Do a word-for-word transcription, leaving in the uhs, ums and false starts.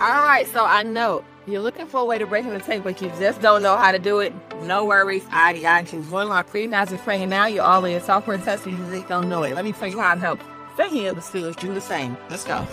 All right, so I know you're looking for a way to break in the tank, but you just don't know how to do it. No worries, I got you. One lock, free, now you're free, and now you're all in software testing. You just don't know it. Let me tell you how I help. Thinking of the students do the same. Let's go.